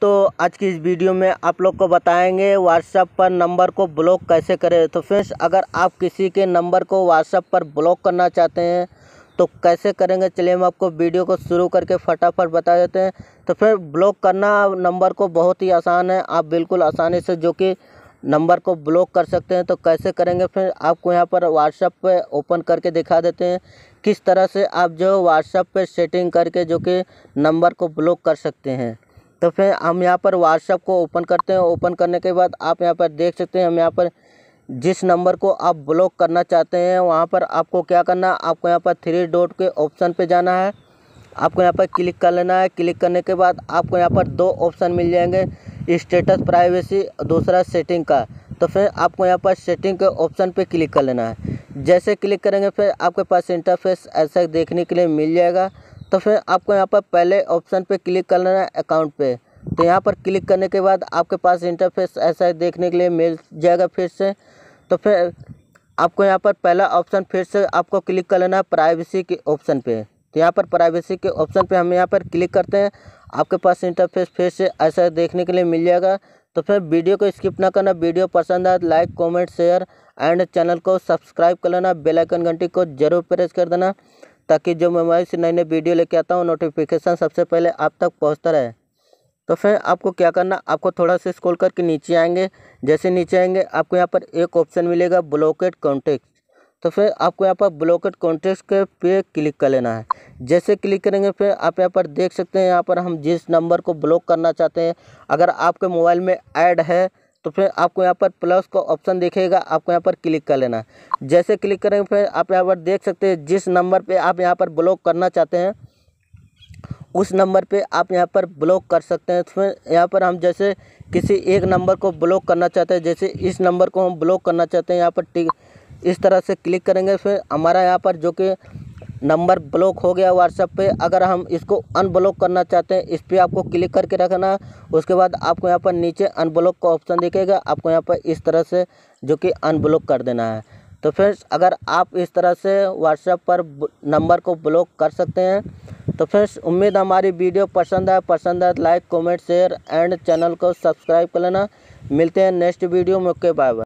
तो आज की इस वीडियो में आप लोग को बताएंगे व्हाट्सएप पर नंबर को ब्लॉक कैसे करें। तो फ्रेंड्स, अगर आप किसी के नंबर को व्हाट्सएप पर ब्लॉक करना चाहते हैं तो कैसे करेंगे, चलिए हम आपको वीडियो को शुरू करके फटाफट बता देते हैं। तो फिर ब्लॉक करना नंबर को बहुत ही आसान है, आप बिल्कुल आसानी से जो कि नंबर को ब्लॉक कर सकते हैं। तो कैसे करेंगे फिर आपको यहाँ पर व्हाट्सएप पे ओपन करके दिखा देते हैं किस तरह से आप जो व्हाट्सएप पे सेटिंग करके जो कि नंबर को ब्लॉक कर सकते हैं। तो फिर हम यहाँ पर व्हाट्सएप को ओपन करते हैं। ओपन करने के बाद आप यहाँ पर देख सकते हैं, हम यहाँ पर जिस नंबर को आप ब्लॉक करना चाहते हैं वहाँ पर आपको क्या करना, आपको यहाँ पर थ्री डॉट के ऑप्शन पे जाना है, आपको यहाँ पर क्लिक कर लेना है। क्लिक करने के बाद आपको यहाँ पर दो ऑप्शन मिल जाएंगे, स्टेटस प्राइवेसी, दूसरा सेटिंग का। तो फिर आपको यहाँ पर सेटिंग के ऑप्शन पे क्लिक कर लेना है। जैसे क्लिक करेंगे फिर आपके पास इंटरफेस ऐसा देखने के लिए मिल जाएगा। तो फिर आपको यहाँ पर पहले ऑप्शन पे क्लिक कर लेना है, अकाउंट पे। तो यहाँ पर क्लिक करने के बाद आपके पास इंटरफेस ऐसा देखने के लिए मिल जाएगा फिर से। तो फिर आपको यहाँ पर पहला ऑप्शन फिर से आपको क्लिक कर लेना है, प्राइवेसी के ऑप्शन पे। तो यहाँ पर प्राइवेसी के ऑप्शन पे हम यहाँ पर क्लिक करते हैं, आपके पास इंटरफेस फिर से ऐसा देखने के लिए मिल जाएगा। तो फिर वीडियो को स्किप ना करना, वीडियो पसंद आए like comment share and channel को सब्सक्राइब कर लेना, बेल आइकन घंटी को जरूर प्रेस कर देना ताकि जो मैं मोबाइल से नई नई वीडियो लेके आता हूँ नोटिफिकेशन सबसे पहले आप तक पहुँचता रहे। तो फिर आपको क्या करना, आपको थोड़ा सा स्क्रॉल करके नीचे आएंगे। जैसे नीचे आएंगे आपको यहाँ पर एक ऑप्शन मिलेगा, ब्लॉकेड कॉन्टैक्ट। तो फिर आपको यहाँ पर ब्लॉकेड कॉन्टैक्ट के पे क्लिक कर लेना है। जैसे क्लिक करेंगे फिर आप यहाँ पर देख सकते हैं, यहाँ पर हम जिस नंबर को ब्लॉक करना चाहते हैं अगर आपके मोबाइल में ऐड है तो फिर आपको यहाँ पर प्लस का ऑप्शन दिखेगा, आपको यहाँ पर क्लिक कर लेना है। जैसे क्लिक करेंगे फिर आप यहाँ पर देख सकते हैं जिस नंबर पर आप यहाँ पर ब्लॉक करना चाहते हैं उस नंबर पे आप यहाँ पर ब्लॉक कर सकते हैं। फिर यहाँ पर हम जैसे किसी एक नंबर को ब्लॉक करना चाहते हैं, जैसे इस नंबर को हम ब्लॉक करना चाहते हैं, यहाँ पर टिक इस तरह से क्लिक करेंगे फिर हमारा यहाँ पर जो कि नंबर ब्लॉक हो गया व्हाट्सएप पे। अगर हम इसको अनब्लॉक करना चाहते हैं इस पर आपको क्लिक करके रखना, उसके बाद आपको यहाँ पर नीचे अनब्लॉक का ऑप्शन दिखेगा, आपको यहाँ पर इस तरह से जो कि अनब्लॉक कर देना है। तो फ्रेंड्स, अगर आप इस तरह से व्हाट्सएप पर नंबर को ब्लॉक कर सकते हैं। तो फ्रेंड्स, उम्मीद हमारी वीडियो पसंद आए like comment share and channel को सब्सक्राइब कर लेना। मिलते हैं नेक्स्ट वीडियो में, ओके बाय बाय।